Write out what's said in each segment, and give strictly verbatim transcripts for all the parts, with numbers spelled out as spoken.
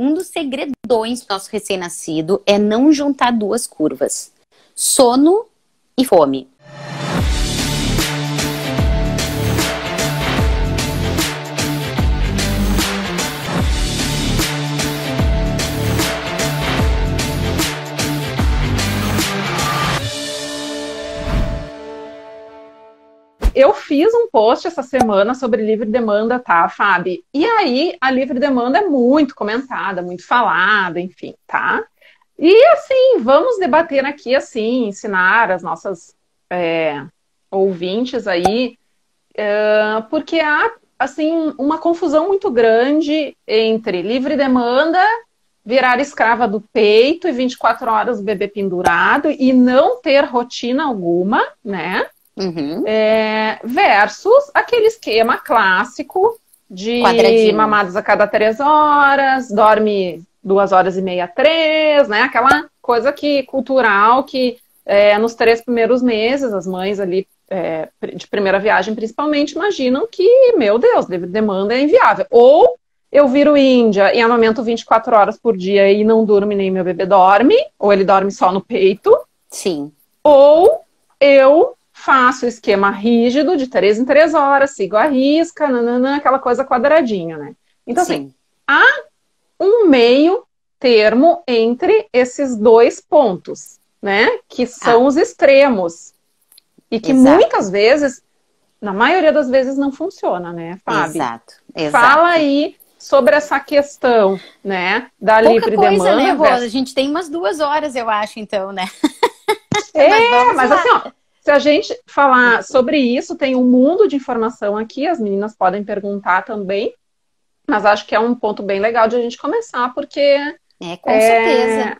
Um dos segredões do nosso recém-nascido é não juntar duas curvas: sono e fome. Eu fiz um post essa semana sobre livre demanda, tá, Fabi? E aí, a livre demanda é muito comentada, muito falada, enfim, tá? E assim, vamos debater aqui, assim, ensinar as nossas é, ouvintes aí, é, porque há, assim, uma confusão muito grande entre livre demanda, virar escrava do peito e vinte e quatro horas o bebê pendurado e não ter rotina alguma, né? Uhum. É, versus aquele esquema clássico de mamadas a cada três horas, dorme duas horas e meia, três, né? Aquela coisa que, cultural que é, nos três primeiros meses, as mães ali é, de primeira viagem principalmente imaginam que, meu Deus, demanda é inviável. Ou eu viro índia e amamento vinte e quatro horas por dia e não durmo nem meu bebê dorme, ou ele dorme só no peito. Sim. Ou eu faço o esquema rígido de três em três horas, sigo a risca, nanana, aquela coisa quadradinha, né? Então, sim, assim, há um meio termo entre esses dois pontos, né? Que são ah. os extremos. E que exato, muitas vezes, na maioria das vezes, não funciona, né, Fábio? Exato, exato. Fala aí sobre essa questão, né? Da pouca livre coisa, demanda. Né, versus... A gente tem umas duas horas, eu acho, então, né? É, mas, mas assim, ó, se a gente falar sobre isso, tem um mundo de informação aqui, as meninas podem perguntar também, mas acho que é um ponto bem legal de a gente começar, porque... É, com é... certeza.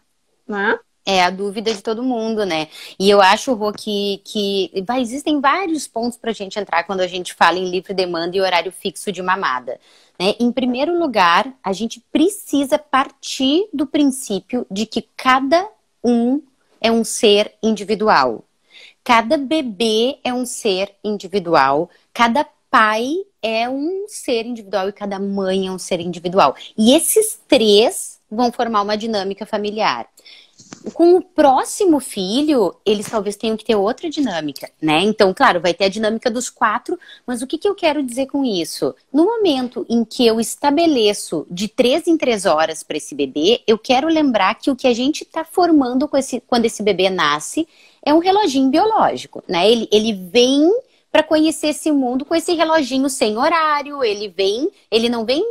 Né? É a dúvida de todo mundo, né? E eu acho, Rô, que, que bah, existem vários pontos pra gente entrar quando a gente fala em livre demanda e horário fixo de mamada, né? Em primeiro lugar, a gente precisa partir do princípio de que cada um é um ser individual. Cada bebê é um ser individual, cada pai é um ser individual e cada mãe é um ser individual. E esses três vão formar uma dinâmica familiar. Com o próximo filho, eles talvez tenham que ter outra dinâmica, né? Então, claro, vai ter a dinâmica dos quatro, mas o que, que eu quero dizer com isso? No momento em que eu estabeleço de três em três horas para esse bebê, eu quero lembrar que o que a gente está formando com esse, quando esse bebê nasce é um reloginho biológico, né? Ele, ele vem para conhecer esse mundo com esse reloginho sem horário, ele vem, ele não vem...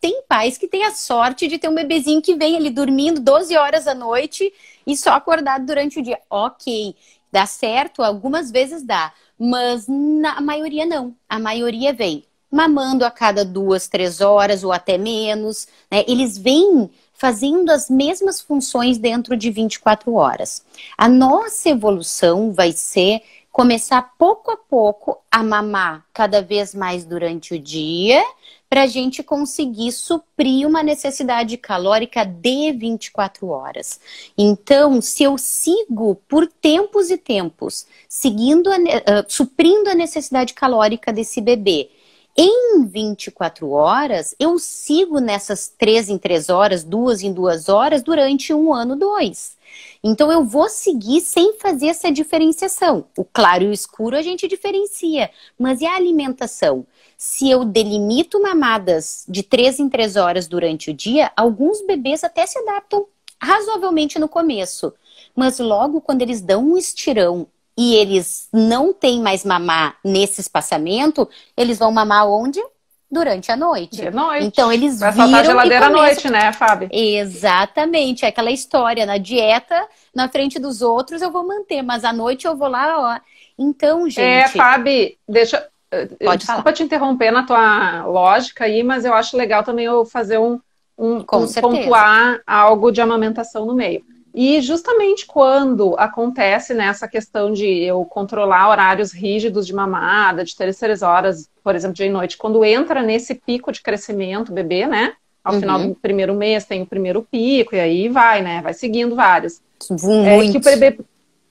Tem pais que têm a sorte de ter um bebezinho que vem ali dormindo doze horas à noite e só acordado durante o dia. Ok, dá certo, algumas vezes dá, mas na maioria não. A maioria vem mamando a cada duas, três horas ou até menos, né? Eles vêm fazendo as mesmas funções dentro de vinte e quatro horas. A nossa evolução vai ser começar pouco a pouco a mamar cada vez mais durante o dia, para a gente conseguir suprir uma necessidade calórica de vinte e quatro horas. Então, se eu sigo por tempos e tempos, seguindo a, uh, suprindo a necessidade calórica desse bebê, em vinte e quatro horas, eu sigo nessas três em três horas, duas em duas horas, durante um ano, dois. Então, eu vou seguir sem fazer essa diferenciação. O claro e o escuro a gente diferencia, mas e a alimentação? Se eu delimito mamadas de três em três horas durante o dia, alguns bebês até se adaptam razoavelmente no começo. Mas logo, quando eles dão um estirão e eles não têm mais mamar nesse espaçamento, eles vão mamar onde? Durante a noite. De noite. Então eles vai viram. Vai saltar a geladeira à noite, né, Fábio? Exatamente. É aquela história, na dieta, na frente dos outros eu vou manter, mas à noite eu vou lá, ó. Então, gente... É, Fábio, deixa... Pode Desculpa falar. Te interromper na tua lógica aí, mas eu acho legal também eu fazer um, um, um pontuar algo de amamentação no meio. E justamente quando acontece nessa, né, questão de eu controlar horários rígidos de mamada, de três, três horas, por exemplo, dia e noite, quando entra nesse pico de crescimento, bebê, né? Ao uhum. final do primeiro mês tem o primeiro pico, e aí vai, né? Vai seguindo vários. Muito. É que o bebê...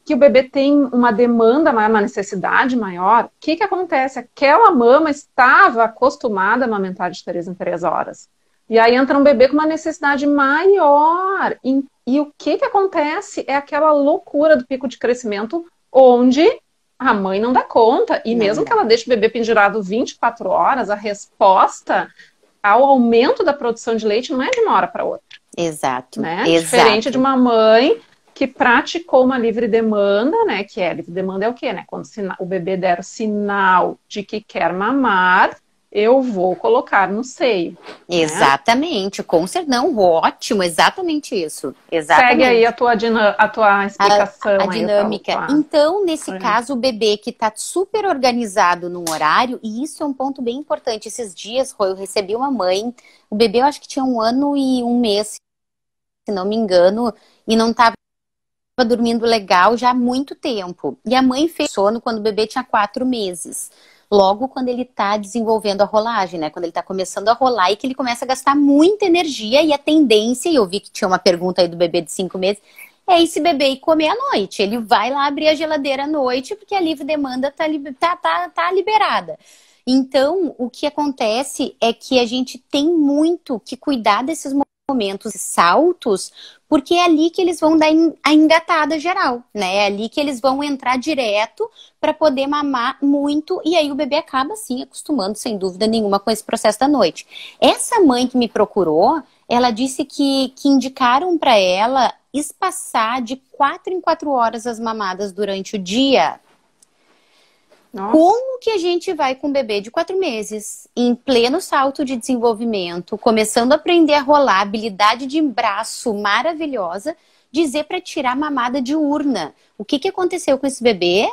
que o bebê tem uma demanda maior, uma necessidade maior, o que que acontece? Aquela mama estava acostumada a amamentar de três em três horas. E aí entra um bebê com uma necessidade maior. E, e o que que acontece é aquela loucura do pico de crescimento, onde a mãe não dá conta. E mesmo que ela deixe o bebê pendurado vinte e quatro horas, a resposta ao aumento da produção de leite não é de uma hora para outra. Exato. Né? Exato. Diferente de uma mãe que praticou uma livre demanda, né? Que é, livre demanda é o quê, né? Quando o bebê der o sinal de que quer mamar, eu vou colocar no seio. Exatamente, né? Com certeza. Não, ótimo, exatamente isso. Exatamente. Segue aí a tua, a tua explicação. A, a aí, dinâmica. Então, nesse uhum. caso, o bebê que está super organizado num horário, e isso é um ponto bem importante. Esses dias, eu recebi uma mãe, o bebê eu acho que tinha um ano e um mês, se não me engano, e não estava dormindo legal já há muito tempo. E a mãe fez sono quando o bebê tinha quatro meses. Logo quando ele tá desenvolvendo a rolagem, né? Quando ele tá começando a rolar e que ele começa a gastar muita energia, e a tendência, e eu vi que tinha uma pergunta aí do bebê de cinco meses, é esse bebê ir comer à noite. Ele vai lá abrir a geladeira à noite porque a livre demanda tá, tá, tá, tá liberada. Então, o que acontece é que a gente tem muito que cuidar desses momentos, saltos, porque é ali que eles vão dar a engatada geral, né? É ali que eles vão entrar direto para poder mamar muito, e aí o bebê acaba, assim, acostumando, sem dúvida nenhuma, com esse processo da noite. Essa mãe que me procurou, ela disse que, que indicaram para ela espaçar de quatro em quatro horas as mamadas durante o dia. Nossa. Como que a gente vai com um bebê de quatro meses, em pleno salto de desenvolvimento, começando a aprender a rolar, habilidade de braço maravilhosa, dizer para tirar mamada diurna? O que que aconteceu com esse bebê?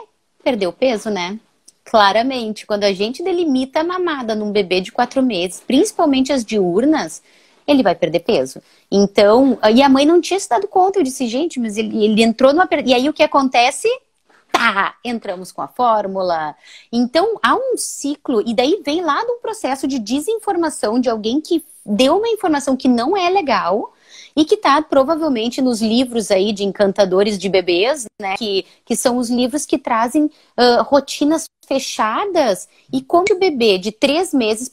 Perdeu peso, né? Claramente, quando a gente delimita a mamada num bebê de quatro meses, principalmente as diurnas, ele vai perder peso. Então, e a mãe não tinha se dado conta. Eu disse, gente, mas ele, ele entrou numa... E aí o que acontece... Ah, entramos com a fórmula. Então, há um ciclo, e daí vem lá de um processo de desinformação de alguém que deu uma informação que não é legal e que tá provavelmente nos livros aí de encantadores de bebês, né? Que, que são os livros que trazem uh, rotinas fechadas, e como o bebê de três meses,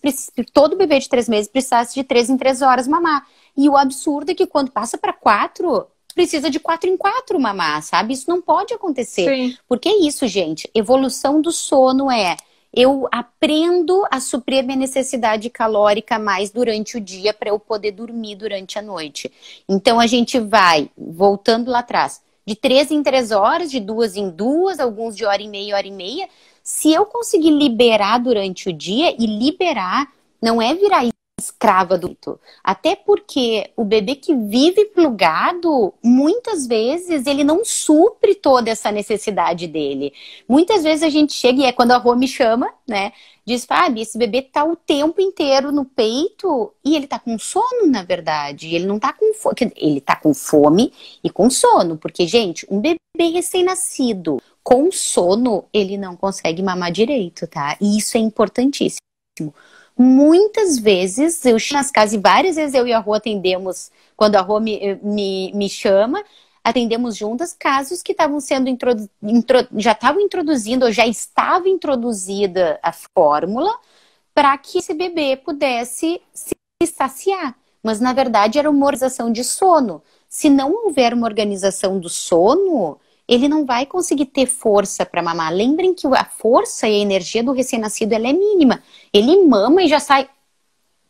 todo bebê de três meses precisasse de três em três horas mamar. E o absurdo é que quando passa para quatro... precisa de quatro em quatro mamar, sabe? Isso não pode acontecer. Sim. Porque é isso, gente. Evolução do sono é... eu aprendo a suprir a minha necessidade calórica mais durante o dia para eu poder dormir durante a noite. Então, a gente vai, voltando lá atrás, de três em três horas, de duas em duas, alguns de hora e meia, hora e meia. Se eu conseguir liberar durante o dia, e liberar não é virar escrava do leito. Até porque o bebê que vive plugado, muitas vezes ele não supre toda essa necessidade dele. Muitas vezes a gente chega, e é quando a Rô me chama, né? Diz, Fábio, esse bebê tá o tempo inteiro no peito e ele tá com sono, na verdade. Ele não tá com fome. Ele tá com fome e com sono. Porque, gente, um bebê recém-nascido com sono, ele não consegue mamar direito, tá? E isso é importantíssimo. Muitas vezes, eu chego nas casas, e várias vezes eu e a Rô atendemos, quando a Rô me, me, me chama, atendemos juntas casos que estavam sendo introdu, intro, já estavam introduzindo, ou já estava introduzida a fórmula, para que esse bebê pudesse se saciar. Mas, na verdade, era uma organização de sono. Se não houver uma organização do sono, ele não vai conseguir ter força para mamar. Lembrem que a força e a energia do recém-nascido, ela é mínima. Ele mama e já sai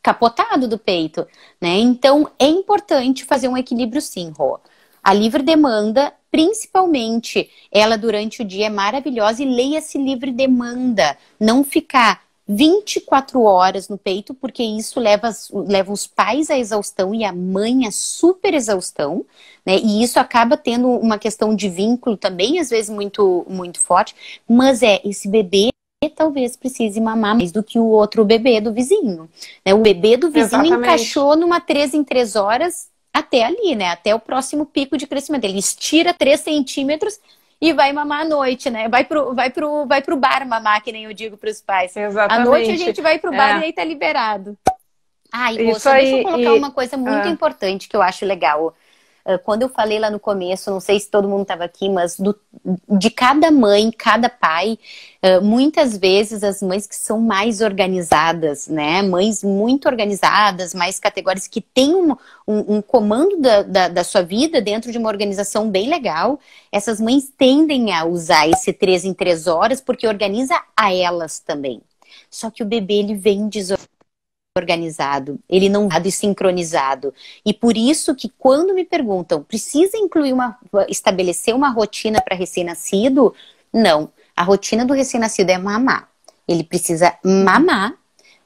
capotado do peito, né? Então, é importante fazer um equilíbrio, sim, Rô. A livre demanda, principalmente, ela durante o dia é maravilhosa. E leia-se livre demanda. Não ficar vinte e quatro horas no peito, porque isso leva, leva os pais à exaustão e a mãe à super exaustão, né? E isso acaba tendo uma questão de vínculo também, às vezes muito, muito forte. Mas é, esse bebê talvez precise mamar mais do que o outro bebê do vizinho, né? O bebê do vizinho Exatamente. encaixou numa três em três horas até ali, né? Até o próximo pico de crescimento. Ele estira três centímetros... e vai mamar à noite, né? Vai pro, vai pro, vai pro bar mamar, que nem eu digo pros pais. Exatamente. À noite a gente vai pro bar é. e aí tá liberado. Ai, moça, deixa eu colocar e... uma coisa muito ah. importante que eu acho legal. Quando eu falei lá no começo, não sei se todo mundo estava aqui, mas do, de cada mãe, cada pai, muitas vezes as mães que são mais organizadas, né? Mães muito organizadas, mais categóricas, que têm um, um, um comando da, da, da sua vida dentro de uma organização bem legal, essas mães tendem a usar esse três em três horas porque organiza a elas também. Só que o bebê, ele vem desorganizado. organizado, ele não é sincronizado. E por isso que quando me perguntam, precisa incluir uma, estabelecer uma rotina para recém-nascido? Não. A rotina do recém-nascido é mamar. Ele precisa mamar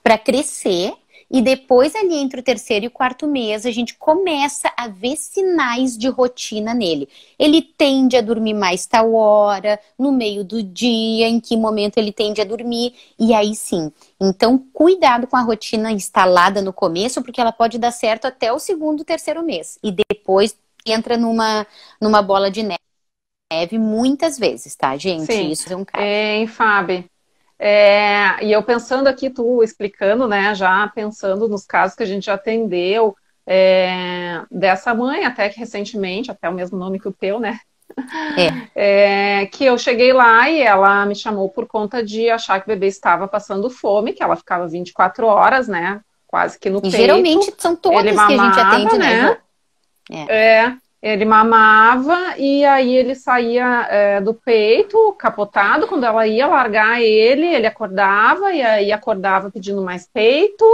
para crescer e depois ali entre o terceiro e o quarto mês a gente começa a ver sinais de rotina nele. Ele tende a dormir mais tal hora, no meio do dia, em que momento ele tende a dormir, e aí sim. Então, cuidado com a rotina instalada no começo, porque ela pode dar certo até o segundo, terceiro mês. E depois entra numa, numa bola de neve muitas vezes, tá, gente? Sim. Isso é um caso. Hein, Fábio? É, e eu pensando aqui, tu explicando, né, já pensando nos casos que a gente já atendeu, é, dessa mãe, até que recentemente, até o mesmo nome que o teu, né? É. É, que eu cheguei lá e ela me chamou por conta de achar que o bebê estava passando fome, que ela ficava vinte e quatro horas, né? Quase que no peito. E geralmente são todas que mamava, a gente atende, né? né? É. é, ele mamava e aí ele saía é, do peito, capotado. Quando ela ia largar ele, ele acordava e aí acordava pedindo mais peito,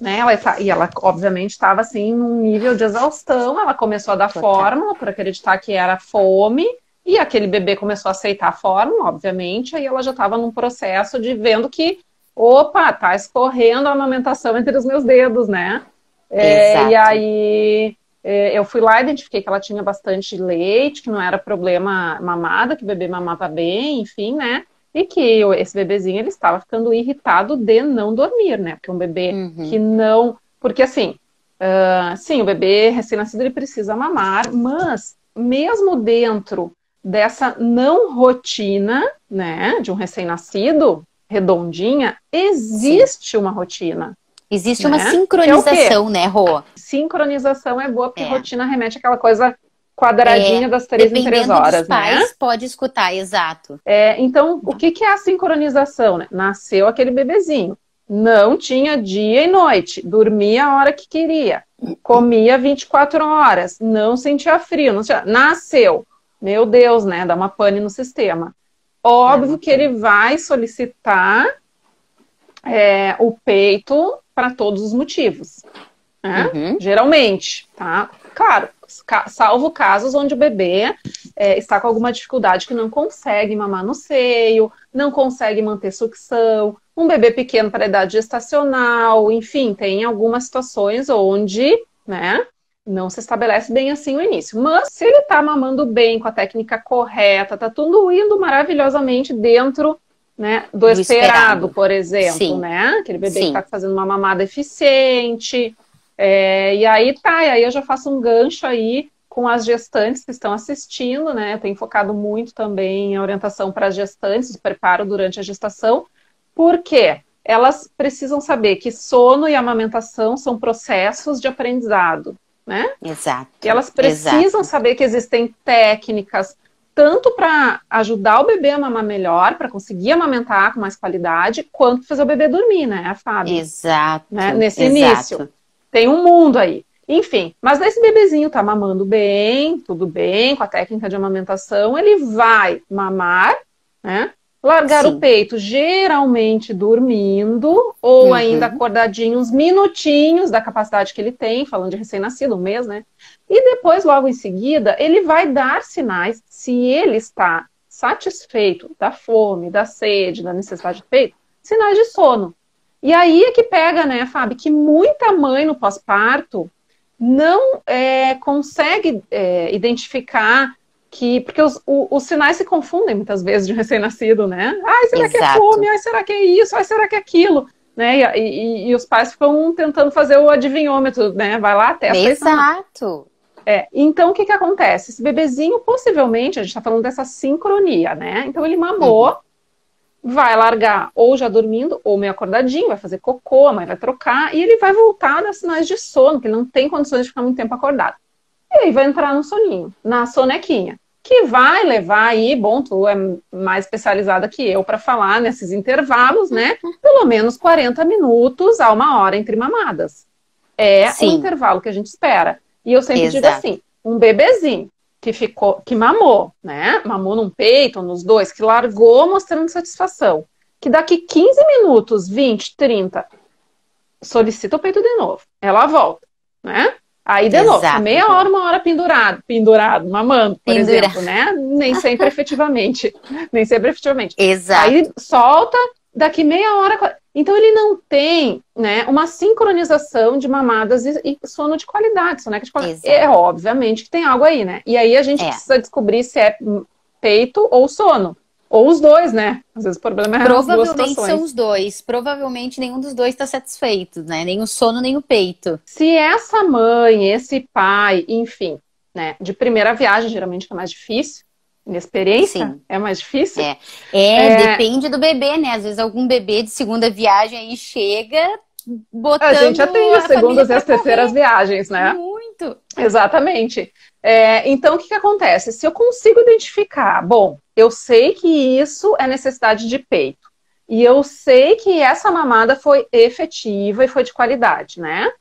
né? Ela, e ela, obviamente, estava assim, num nível de exaustão. Ela começou a dar fórmula por acreditar que era fome. E aquele bebê começou a aceitar a fórmula, obviamente. Aí ela já estava num processo de vendo que, opa, tá escorrendo a amamentação entre os meus dedos, né? É, e aí é, eu fui lá e identifiquei que ela tinha bastante leite, que não era problema mamada, que o bebê mamava bem, enfim, né? E que esse bebezinho, ele estava ficando irritado de não dormir, né? Porque um bebê uhum. que não... Porque assim, uh, sim, o bebê recém-nascido, ele precisa mamar, mas mesmo dentro dessa não rotina, né? De um recém-nascido, redondinha, existe sim. uma rotina. Existe né? uma sincronização, é né, Rô? Sincronização é boa, porque é. rotina remete àquela coisa... quadradinha é, das três em três horas, dos pais, né? Pode escutar, exato. É, então, o que, que é a sincronização, né? Nasceu aquele bebezinho, não tinha dia e noite, dormia a hora que queria, comia vinte e quatro horas, não sentia frio, não sentia... nasceu. Meu Deus, né? Dá uma pane no sistema. Óbvio é, que ele vai solicitar é, o peito para todos os motivos. Né? Uhum. Geralmente, tá? Claro, salvo casos onde o bebê é, está com alguma dificuldade, que não consegue mamar no seio, não consegue manter sucção, um bebê pequeno para a idade gestacional, enfim, tem algumas situações onde, né, não se estabelece bem assim o início. Mas se ele está mamando bem, com a técnica correta, está tudo indo maravilhosamente dentro, né, do, do esperado, esperado, por exemplo, sim. né? Aquele bebê sim. que está fazendo uma mamada eficiente... É, e aí tá, e aí eu já faço um gancho aí com as gestantes que estão assistindo, né? Eu tenho focado muito também em orientação para as gestantes, o preparo durante a gestação, porque elas precisam saber que sono e amamentação são processos de aprendizado, né? Exato. E elas precisam exato. saber que existem técnicas, tanto para ajudar o bebê a mamar melhor, para conseguir amamentar com mais qualidade, quanto fazer o bebê dormir, né, Fábio? Exato. Né? Nesse exato. início. Tem um mundo aí. Enfim, mas nesse bebezinho tá mamando bem, tudo bem, com a técnica de amamentação, ele vai mamar, né? Largar sim. o peito, geralmente dormindo, ou uhum. ainda acordadinho uns minutinhos da capacidade que ele tem, falando de recém-nascido, um mês, né? E depois, logo em seguida, ele vai dar sinais, se ele está satisfeito da fome, da sede, da necessidade de peito, sinais de sono. E aí é que pega, né, Fábio, que muita mãe no pós-parto não é, consegue é, identificar que... Porque os, o, os sinais se confundem muitas vezes de um recém-nascido, né? Ai, será exato. que é fome? Ai, será que é isso? Ai, será que é aquilo? Né? E, e, e os pais ficam tentando fazer o adivinhômetro, né? Vai lá, testa. Exato. É, então, o que que acontece? Esse bebezinho, possivelmente, a gente tá falando dessa sincronia, né? Então, ele mamou... Uhum. Vai largar ou já dormindo, ou meio acordadinho, vai fazer cocô, a mãe vai trocar, e ele vai voltar a dar sinais de sono, que ele não tem condições de ficar muito tempo acordado. E aí vai entrar no soninho, na sonequinha, que vai levar aí, bom, tu é mais especializada que eu para falar nesses intervalos, né? Pelo menos quarenta minutos a uma hora entre mamadas. É o intervalo que a gente espera. E eu sempre Exato. digo assim, um bebezinho que ficou, que mamou, né? Mamou num peito, nos dois, que largou mostrando satisfação. Que daqui quinze minutos, vinte, trinta, solicita o peito de novo. Ela volta, né? Aí, de Exato. novo, meia hora, uma hora pendurado, pendurado, mamando, por Pendura. exemplo, né? Nem sempre efetivamente. Nem sempre efetivamente. Exato. Aí solta, daqui meia hora. Então ele não tem, né, uma sincronização de mamadas e, e sono de qualidade, soneca de qualidade. Exato. É, obviamente, que tem algo aí, né? E aí a gente é. precisa descobrir se é peito ou sono. Ou os dois, né? Às vezes o problema é as duas situações. Provavelmente são os dois. Provavelmente nenhum dos dois está satisfeito, né? Nem o sono, nem o peito. Se essa mãe, esse pai, enfim, né? De primeira viagem, geralmente é mais difícil. Inexperiência Sim. é mais difícil. É. É, é, depende do bebê, né? Às vezes algum bebê de segunda viagem aí chega botando... A gente já tem as segundas e as terceiras viagens, né? Muito! Exatamente. É, então, o que que acontece? Se eu consigo identificar, bom... Eu sei que isso é necessidade de peito. E eu sei que essa mamada foi efetiva e foi de qualidade, né?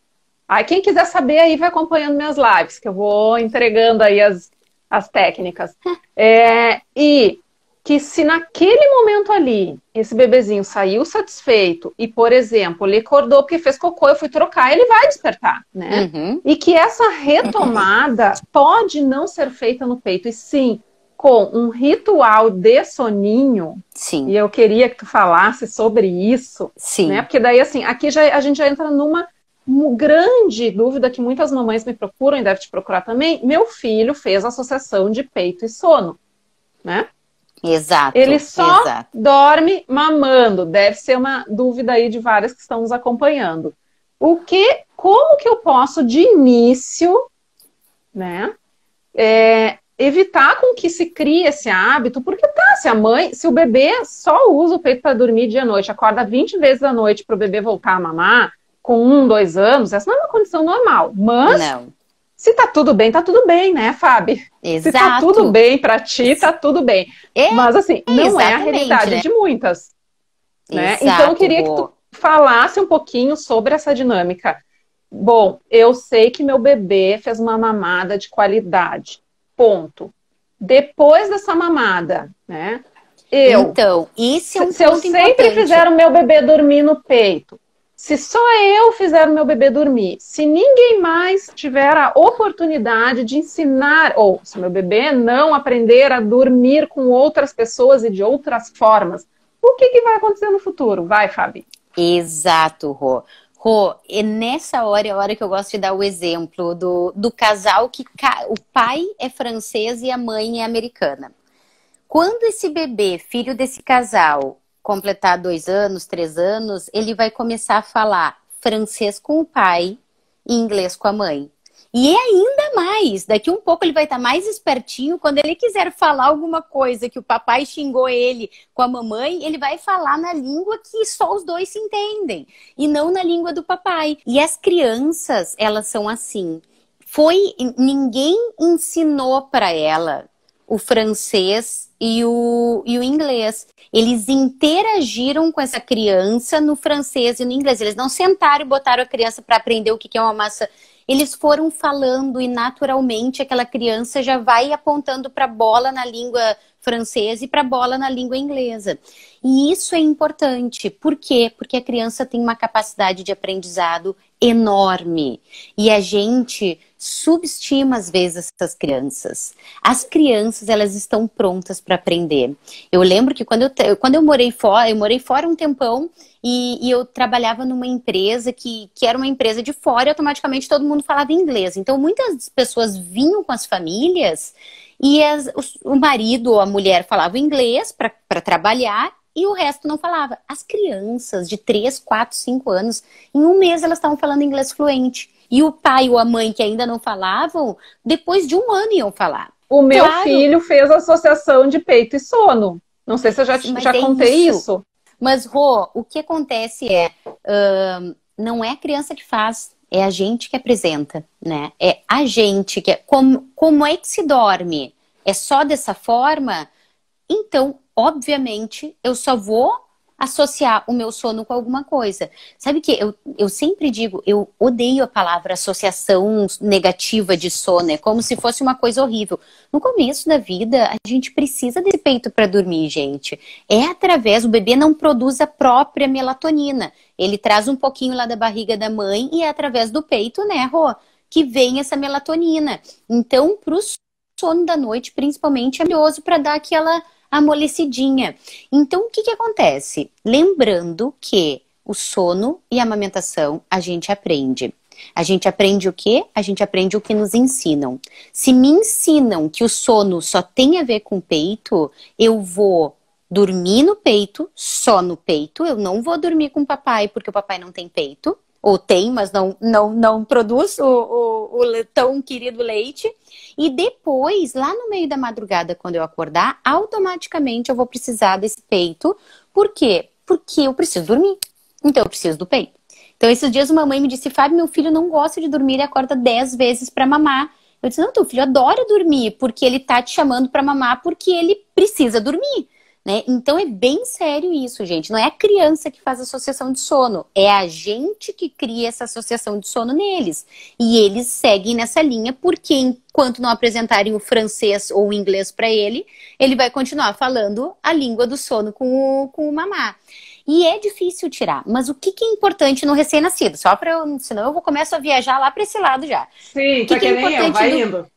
Aí quem quiser saber aí vai acompanhando minhas lives, que eu vou entregando aí as, as técnicas. É, e que se naquele momento ali, esse bebezinho saiu satisfeito e, por exemplo, ele acordou porque fez cocô, eu fui trocar, ele vai despertar, né? Uhum. E que essa retomada pode não ser feita no peito, e sim... com um ritual de soninho. Sim. E eu queria que tu falasse sobre isso. Sim. Né? Porque daí, assim, aqui já, a gente já entra numa, numa grande dúvida que muitas mamães me procuram e devem te procurar também. Meu filho fez associação de peito e sono, né? Exato. Ele só exato. dorme mamando. Deve ser uma dúvida aí de várias que estão nos acompanhando. O que, como que eu posso, de início, né? É... evitar com que se crie esse hábito, porque tá, se a mãe, se o bebê só usa o peito para dormir dia e noite, acorda vinte vezes à noite para o bebê voltar a mamar, com um, dois anos, essa não é uma condição normal, mas não. se tá tudo bem, tá tudo bem, né, Fábi? Exato. Se tá tudo bem para ti, tá tudo bem. É, mas assim, não é a realidade né? de muitas. Né? Exato, então eu queria boa. que tu falasse um pouquinho sobre essa dinâmica. Bom, eu sei que meu bebê fez uma mamada de qualidade. Ponto. Depois dessa mamada, né? Eu, então, isso é um se ponto eu sempre importante. fizer o meu bebê dormir no peito, se só eu fizer o meu bebê dormir, se ninguém mais tiver a oportunidade de ensinar, ou se meu bebê não aprender a dormir com outras pessoas e de outras formas, o que que vai acontecer no futuro? Vai, Fabi. Exato, Rô. Rô, e nessa hora é a hora que eu gosto de dar o exemplo do, do casal que ca... o pai é francês e a mãe é americana. Quando esse bebê, filho desse casal, completar dois anos, três anos, ele vai começar a falar francês com o pai e inglês com a mãe. E ainda mais, daqui um pouco ele vai estar mais espertinho, quando ele quiser falar alguma coisa que o papai xingou ele com a mamãe, ele vai falar na língua que só os dois se entendem, e não na língua do papai. E as crianças, elas são assim. Foi, ninguém ensinou para ela o francês e o, e o inglês. Eles interagiram com essa criança no francês e no inglês. Eles não sentaram e botaram a criança para aprender o que é uma massa... Eles foram falando e naturalmente aquela criança já vai apontando para a bola na língua francesa e para a bola na língua inglesa. E isso é importante. Por quê? Porque a criança tem uma capacidade de aprendizado enorme. E a gente subestima às vezes essas crianças. As crianças, elas estão prontas para aprender. Eu lembro que quando eu, quando eu morei fora, eu morei fora um tempão e, e eu trabalhava numa empresa que, que era uma empresa de fora e automaticamente todo mundo falava inglês. Então muitas pessoas vinham com as famílias e as, o marido ou a mulher falava inglês para trabalhar. E o resto não falava. As crianças de três, quatro, cinco anos, em um mês elas estavam falando inglês fluente. E o pai ou a mãe que ainda não falavam, depois de um ano iam falar. O meu claro, filho fez associação de peito e sono. Não sei se eu já, já é contei isso. isso. Mas, Rô, o que acontece é... Uh, não é a criança que faz. É a gente que apresenta, né? É a gente que... Como, como é que se dorme? É só dessa forma? Então, obviamente, eu só vou associar o meu sono com alguma coisa. Sabe que eu, eu sempre digo, eu odeio a palavra associação negativa de sono, é como se fosse uma coisa horrível. No começo da vida, a gente precisa desse peito para dormir, gente. É através, o bebê não produz a própria melatonina. Ele traz um pouquinho lá da barriga da mãe e é através do peito, né, Rô, que vem essa melatonina. Então, pro sono da noite, principalmente, é maravilhoso para dar aquela... amolecidinha. Então, o que que acontece? Lembrando que o sono e a amamentação a gente aprende. A gente aprende o quê? A gente aprende o que nos ensinam. Se me ensinam que o sono só tem a ver com o peito, eu vou dormir no peito, só no peito. Eu não vou dormir com o papai, porque o papai não tem peito. Ou tem, mas não, não, não produz o, o, o tão querido leite. E depois, lá no meio da madrugada, quando eu acordar, automaticamente eu vou precisar desse peito. Por quê? Porque eu preciso dormir. Então, eu preciso do peito. Então, esses dias uma mãe me disse, Fábio, meu filho não gosta de dormir, ele acorda dez vezes para mamar. Eu disse, não, teu filho adora dormir, porque ele tá te chamando para mamar, porque ele precisa dormir. Né? Então é bem sério isso, gente. Não é a criança que faz associação de sono, é a gente que cria essa associação de sono neles. E eles seguem nessa linha porque enquanto não apresentarem o francês ou o inglês para ele, ele vai continuar falando a língua do sono com o, com o mamá. E é difícil tirar, mas o que, que é importante no recém-nascido? Só para eu, senão eu vou começar a viajar lá para esse lado já. Sim, tá que, que é nem eu, vai do, indo.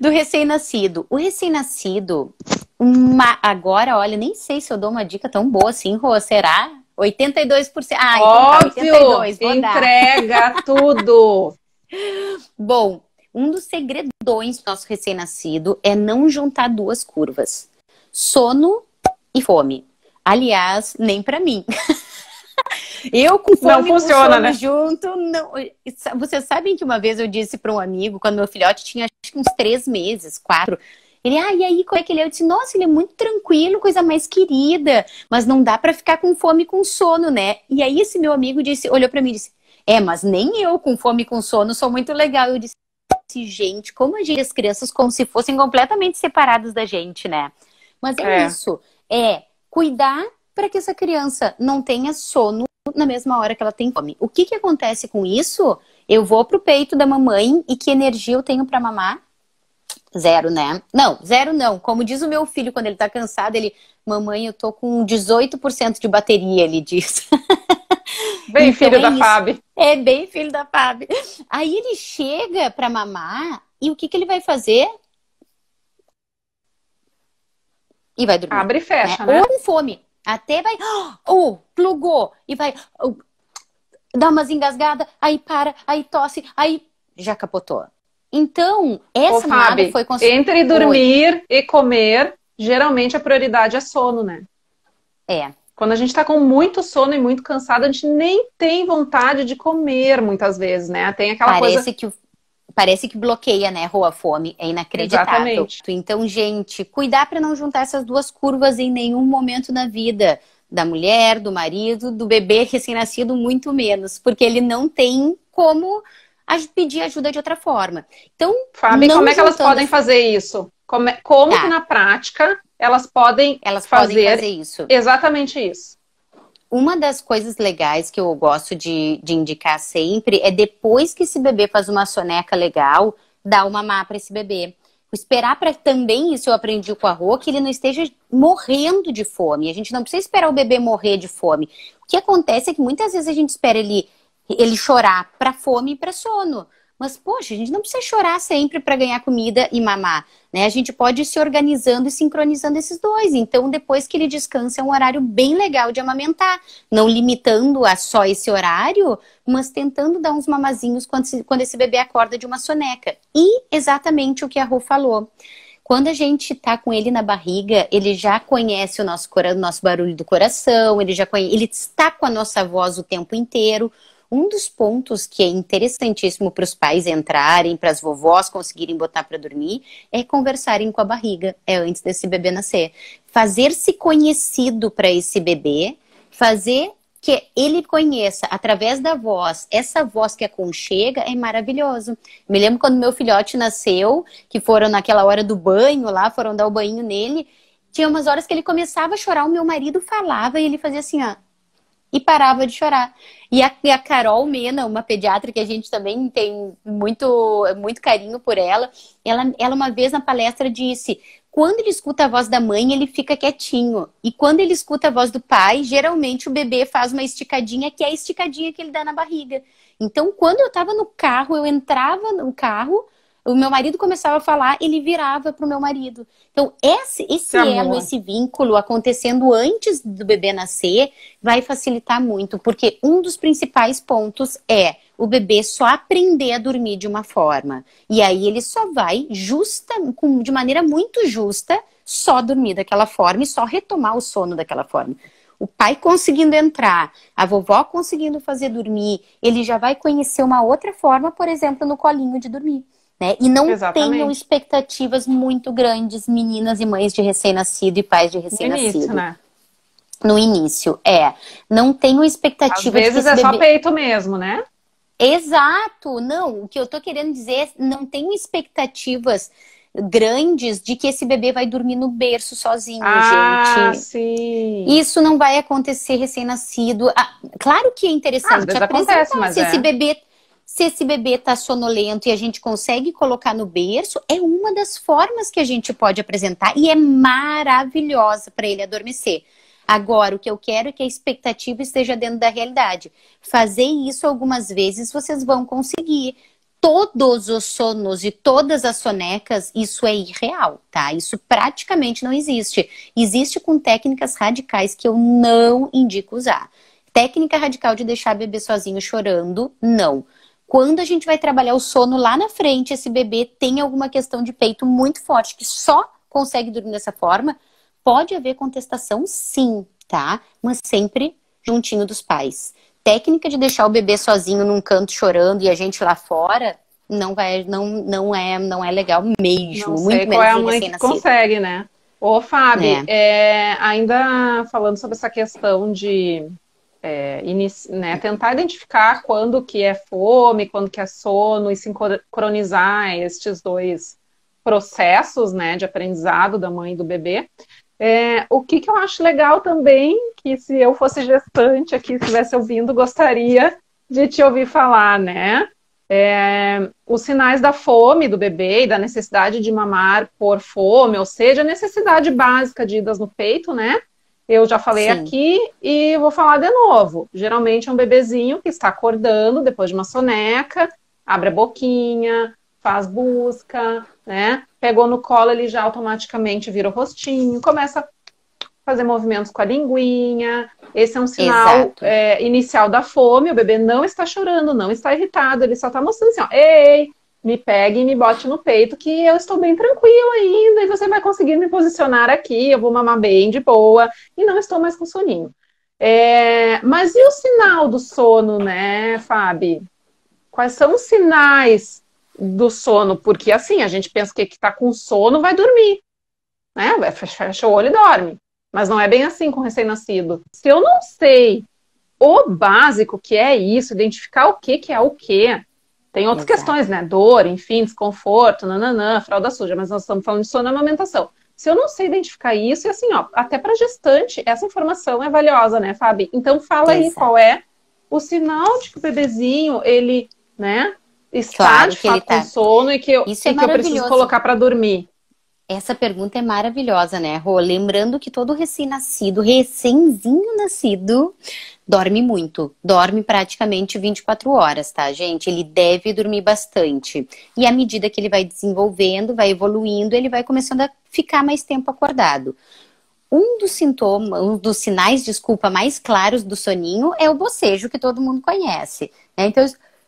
Do recém-nascido. O recém-nascido... Uma, agora, olha, nem sei se eu dou uma dica tão boa assim, Rô, será? oitenta e dois por cento. Ah, óbvio, então tá, oitenta e dois por cento. Entrega tudo! Bom, um dos segredões do nosso recém-nascido é não juntar duas curvas. Sono e fome. Aliás, nem pra mim. Eu com fome não funciona, com né? junto. Não... Vocês sabem que uma vez eu disse pra um amigo, quando meu filhote tinha acho que uns três meses, quatro... Ele, ah, e aí, como é que ele é? Eu disse, nossa, ele é muito tranquilo, coisa mais querida. Mas não dá pra ficar com fome e com sono, né? E aí esse meu amigo disse, olhou pra mim e disse, é, mas nem eu com fome e com sono sou muito legal. Eu disse, gente, como agir as crianças como se fossem completamente separadas da gente, né? Mas é, é. isso, é cuidar pra que essa criança não tenha sono na mesma hora que ela tem fome. O que que acontece com isso? Eu vou pro peito da mamãe e que energia eu tenho pra mamar? Zero, né? Não, zero não. Como diz o meu filho quando ele tá cansado, ele... Mamãe, eu tô com dezoito por cento de bateria, ele diz. Bem então filho é da isso. Fábio. É bem filho da Fábio. Aí ele chega pra mamar e o que que ele vai fazer? E vai dormir. Abre e fecha, né? né? Ou com fome. Até vai... Ou plugou e vai... Dá umas engasgadas, aí para, aí tosse, aí... Já capotou. Então, essa Ô, Fábio, nada foi construída. Entre dormir e comer, geralmente a prioridade é sono, né? É. Quando a gente tá com muito sono e muito cansado, a gente nem tem vontade de comer, muitas vezes, né? Tem aquela Parece coisa... que Parece que bloqueia, né, Rô, a fome. É inacreditável. Exatamente. Então, gente, cuidar pra não juntar essas duas curvas em nenhum momento na vida. Da mulher, do marido, do bebê recém-nascido, muito menos. Porque ele não tem como... pedir ajuda de outra forma. Então, Fábio, como é que elas podem as... fazer isso? Como, como tá. que na prática elas podem elas fazer, podem fazer isso. exatamente isso? Uma das coisas legais que eu gosto de, de indicar sempre é depois que esse bebê faz uma soneca legal, dar uma mamá para esse bebê. Esperar para também, isso eu aprendi com a Rô, que ele não esteja morrendo de fome. A gente não precisa esperar o bebê morrer de fome. O que acontece é que muitas vezes a gente espera ele... ele chorar para fome e para sono. Mas, poxa, a gente não precisa chorar sempre para ganhar comida e mamar, né? A gente pode ir se organizando e sincronizando esses dois. Então, depois que ele descansa, é um horário bem legal de amamentar. Não limitando a só esse horário, mas tentando dar uns mamazinhos quando, se, quando esse bebê acorda de uma soneca. E exatamente o que a Rô falou. Quando a gente tá com ele na barriga, ele já conhece o nosso, o nosso barulho do coração, ele já conhece, ele está com a nossa voz o tempo inteiro. Um dos pontos que é interessantíssimo para os pais entrarem, para as vovós conseguirem botar para dormir, é conversarem com a barriga, é antes desse bebê nascer. Fazer-se conhecido para esse bebê, fazer que ele conheça através da voz, essa voz que aconchega, é maravilhoso. Me lembro quando meu filhote nasceu, que foram naquela hora do banho lá, foram dar o banho nele. Tinha umas horas que ele começava a chorar, o meu marido falava e ele fazia assim, ó, e parava de chorar. E a, a Carol Mena, uma pediatra que a gente também tem muito, muito carinho por ela, ela, ela uma vez na palestra disse... Quando ele escuta a voz da mãe, ele fica quietinho. E quando ele escuta a voz do pai, geralmente o bebê faz uma esticadinha, que é a esticadinha que ele dá na barriga. Então, quando eu tava no carro, eu entrava no carro, o meu marido começava a falar, ele virava pro meu marido. Então, esse, esse elo, esse vínculo acontecendo antes do bebê nascer, vai facilitar muito. Porque um dos principais pontos é... o bebê só aprender a dormir de uma forma. E aí ele só vai justa, com, de maneira muito justa, só dormir daquela forma e só retomar o sono daquela forma. O pai conseguindo entrar, a vovó conseguindo fazer dormir, ele já vai conhecer uma outra forma, por exemplo, no colinho de dormir. Né? E não Exatamente. Tenham expectativas muito grandes, meninas e mães de recém-nascido e pais de recém-nascido. Né? No início, é. Não tenham expectativas... Às vezes é bebê... só peito mesmo, né? Exato, não, o que eu tô querendo dizer é, não tenho expectativas grandes de que esse bebê vai dormir no berço sozinho, ah, gente. Ah, sim. Isso não vai acontecer recém-nascido. Ah, claro que é interessante ah, acontece, mas se é. esse bebê... Se esse bebê tá sonolento e a gente consegue colocar no berço, é uma das formas que a gente pode apresentar e é maravilhosa para ele adormecer. Agora, o que eu quero é que a expectativa esteja dentro da realidade. Fazer isso algumas vezes, vocês vão conseguir. Todos os sonos e todas as sonecas, isso é irreal, tá? Isso praticamente não existe. Existe com técnicas radicais que eu não indico usar. Técnica radical de deixar o bebê sozinho chorando, não. Quando a gente vai trabalhar o sono lá na frente, esse bebê tem alguma questão de peito muito forte, que só consegue dormir dessa forma... Pode haver contestação, sim, tá? Mas sempre juntinho dos pais. Técnica de deixar o bebê sozinho num canto chorando e a gente lá fora não vai, não, não é, não é legal mesmo. Não sei qual é a mãe que consegue, né? Ô, Fábio, é, ainda falando sobre essa questão de é, inici, né, tentar identificar quando que é fome, quando que é sono e sincronizar estes dois processos, né, de aprendizado da mãe e do bebê. É, o que, que eu acho legal também, que se eu fosse gestante aqui, se estivesse ouvindo, gostaria de te ouvir falar, né? É, os sinais da fome do bebê e da necessidade de mamar por fome, ou seja, a necessidade básica de idas no peito, né? Eu já falei Sim. aqui e vou falar de novo. Geralmente é um bebezinho que está acordando depois de uma soneca, abre a boquinha, faz busca, né? Pegou no colo, ele já automaticamente vira o rostinho, começa a fazer movimentos com a linguinha. Esse é um sinal é, inicial da fome. O bebê não está chorando, não está irritado, ele só está mostrando assim, ó, ei, me pegue e me bote no peito, que eu estou bem tranquilo ainda, e você vai conseguir me posicionar aqui, eu vou mamar bem de boa, e não estou mais com soninho. É, mas e o sinal do sono, né, Fábio? Quais são os sinais do sono? Porque assim, a gente pensa que que tá com sono vai dormir, né? Vai fecha o olho e dorme. Mas não é bem assim com recém-nascido. Se eu não sei o básico que é isso, identificar o que que é o que, tem outras Exato. Questões, né? Dor, enfim, desconforto, nananã, fralda suja, mas nós estamos falando de sono e amamentação. Se eu não sei identificar isso, e assim, ó, até pra gestante, essa informação é valiosa, né, Fábio? Então fala Exato. Aí qual é o sinal de que o bebezinho, ele, né, está claro de fato tá. com sono e que eu, Isso e é que eu preciso colocar para dormir. Essa pergunta é maravilhosa, né, Rô? Lembrando que todo recém-nascido, recém-zinho nascido, dorme muito. Dorme praticamente vinte e quatro horas, tá, gente? Ele deve dormir bastante. E à medida que ele vai desenvolvendo, vai evoluindo, ele vai começando a ficar mais tempo acordado. Um dos sintomas, um dos sinais, desculpa, mais claros do soninho é o bocejo, que todo mundo conhece, né? Então,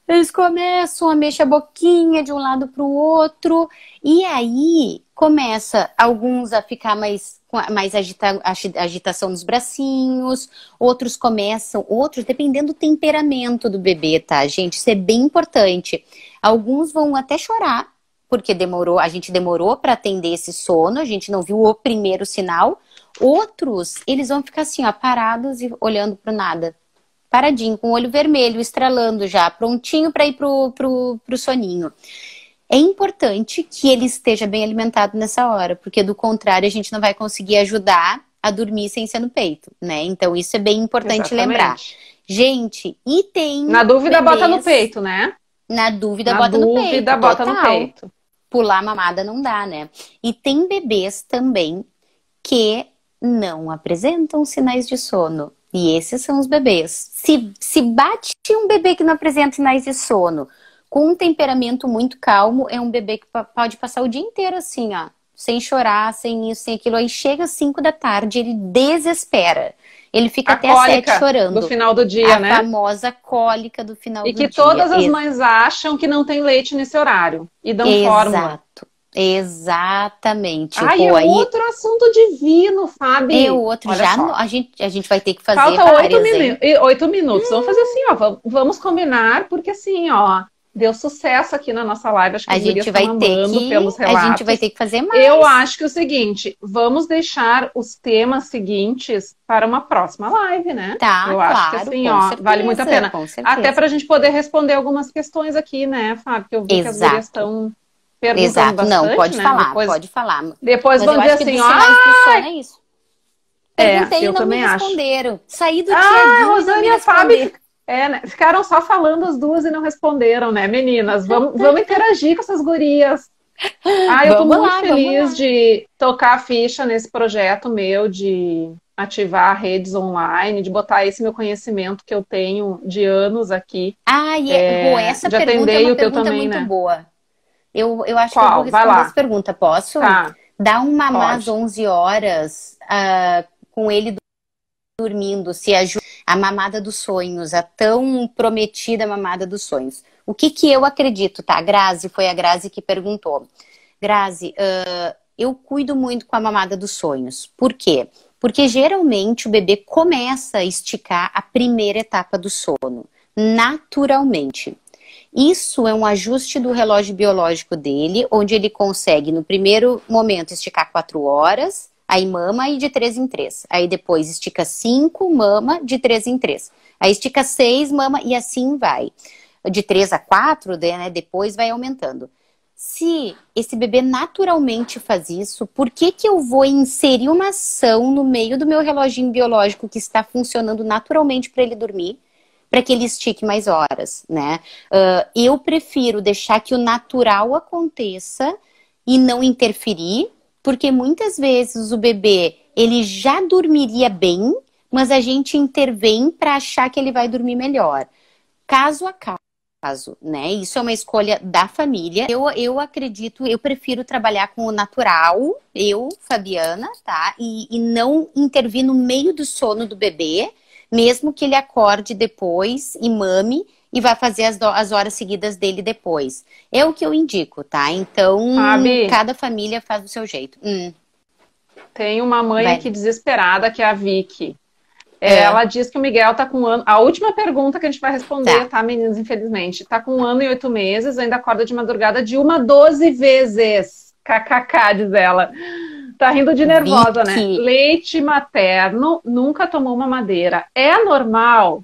eles começam a mexer a boquinha de um lado para o outro. E aí, começa alguns a ficar mais, mais agita, agitação nos bracinhos. Outros começam, outros, dependendo do temperamento do bebê, tá, gente? Isso é bem importante. Alguns vão até chorar, porque demorou, a gente demorou para atender esse sono. A gente não viu o primeiro sinal. Outros, eles vão ficar assim, ó, parados e olhando para o nada. paradinho, com o olho vermelho, estralando já, prontinho para ir pro, pro, pro soninho. É importante que ele esteja bem alimentado nessa hora, porque do contrário a gente não vai conseguir ajudar a dormir sem ser no peito, né? Então isso é bem importante. Exatamente. Lembrar. Gente, e tem... Na dúvida, bebês... bota no peito, né? Na dúvida, Na bota dúvida, no peito. Na dúvida, bota total. no peito. Pular mamada não dá, né? E tem bebês também que não apresentam sinais de sono. E esses são os bebês. Se, se bate um bebê que não apresenta sinais de sono com um temperamento muito calmo, é um bebê que pode passar o dia inteiro assim, ó. Sem chorar, sem isso, sem aquilo. Aí chega às cinco da tarde, ele desespera. Ele fica a até às sete chorando. Do final do dia, a né? A famosa cólica do final e do dia. E que todas as Ex mães acham que não tem leite nesse horário. E dão Exato. fórmula. Exatamente. Ai, Pô, é aí... outro assunto divino, Fábio. É outro. Olha já no... a, gente, a gente vai ter que fazer Falta oito minu... oito minutos. Hum. Vamos fazer assim, ó. Vamos combinar, porque assim, ó. Deu sucesso aqui na nossa live. Acho que a gente vai ter que... pelos relatos. A gente vai ter que fazer mais. Eu acho que é o seguinte, vamos deixar os temas seguintes para uma próxima live, né? Tá, Eu claro, acho que assim, ó, certeza, vale muito a pena. Até pra gente poder responder algumas questões aqui, né, Fábio? Que eu vi Exato. que as gurias estão perguntando Exato. bastante, Não, pode né? falar, depois, pode falar. Depois Mas vão dizer assim, ó... é isso. Perguntei é, eu e não me responderam. Acho. Saí do ah, dia a Rosane e a Fábio... É, né? Ficaram só falando as duas e não responderam, né, meninas? Vamos, vamos interagir com essas gurias. Ah, eu tô muito lá, feliz de tocar a ficha nesse projeto meu, de ativar redes online, de botar esse meu conhecimento que eu tenho de anos aqui. Ah, e é, é, essa pergunta é uma pergunta também, muito né? boa. Eu, eu acho Qual? que eu vou responder Vai lá. essa pergunta. Posso? Tá. Dar um mamá às onze horas uh, com ele dormindo, se ajuda. A mamada dos sonhos, a tão prometida mamada dos sonhos. O que que eu acredito, tá? Grazi, foi a Grazi que perguntou. Grazi, uh, eu cuido muito com a mamada dos sonhos. Por quê? Porque geralmente o bebê começa a esticar a primeira etapa do sono, naturalmente. Isso é um ajuste do relógio biológico dele, onde ele consegue, no primeiro momento, esticar quatro horas... Aí mama e de três em três. Aí depois estica cinco, mama, de três em três. Aí estica seis, mama e assim vai. De três a quatro, né, depois vai aumentando. Se esse bebê naturalmente faz isso, por que que eu vou inserir uma ação no meio do meu reloginho biológico que está funcionando naturalmente para ele dormir? Para que ele estique mais horas, né? Uh, eu prefiro deixar que o natural aconteça e não interferir. Porque muitas vezes o bebê, ele já dormiria bem, mas a gente intervém para achar que ele vai dormir melhor. Caso a caso, né? Isso é uma escolha da família. Eu, eu acredito, eu prefiro trabalhar com o natural, eu, Fabiana, tá? E, e não intervir no meio do sono do bebê, mesmo que ele acorde depois e mame. E vai fazer as, as horas seguidas dele depois. É o que eu indico, tá? Então, Fabi, cada família faz do seu jeito. Hum. Tem uma mãe vai. aqui desesperada, que é a Vicky. É. Ela diz que o Miguel tá com um ano... A última pergunta que a gente vai responder, tá, tá meninas, infelizmente. Tá com um ano e oito meses, ainda acorda de madrugada de uma a doze vezes. Kkk, diz ela. Tá rindo de nervosa, Vicky. né? Leite materno, nunca tomou mamadeira. É normal...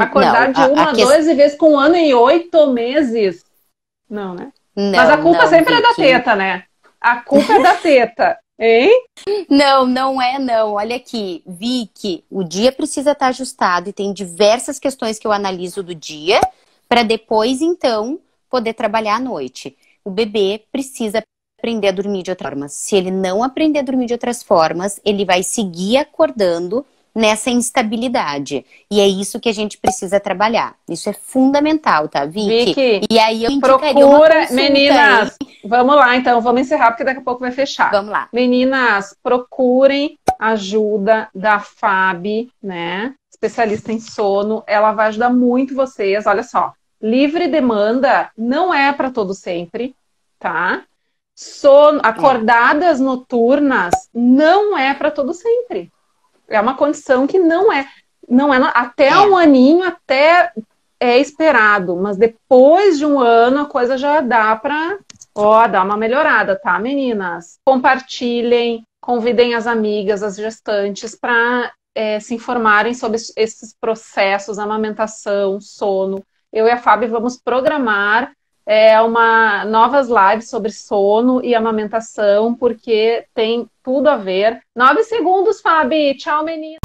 Acordar não, de uma a, a doze que... vezes com um ano e oito meses. Não, né? Não, Mas a culpa não, sempre Vicky. é da teta, né? A culpa é da teta, hein? Não, não é não. Olha aqui, Vicky, o dia precisa estar ajustado e tem diversas questões que eu analiso do dia para depois, então, poder trabalhar à noite. O bebê precisa aprender a dormir de outras formas. Se ele não aprender a dormir de outras formas, ele vai seguir acordando nessa instabilidade. E é isso que a gente precisa trabalhar. Isso é fundamental, tá, Vicky? Vicky, e aí eu indicaria procura... uma Meninas, aí. vamos lá então, vamos encerrar porque daqui a pouco vai fechar. Vamos lá. Meninas, procurem ajuda da Fabi, né? Especialista em sono. Ela vai ajudar muito vocês. Olha só, livre demanda não é para todo sempre, tá? Sono, acordadas é. noturnas não é para todo sempre. É uma condição que não é, não é até é. um aninho, até é esperado, mas depois de um ano a coisa já dá para ó, dar uma melhorada, tá, meninas? Compartilhem, convidem as amigas, as gestantes para é, se informarem sobre esses processos, amamentação, sono. Eu e a Fábio vamos programar é, uma, novas lives sobre sono e amamentação, porque tem tudo a ver. Nove segundos, Fábio. Tchau, menina.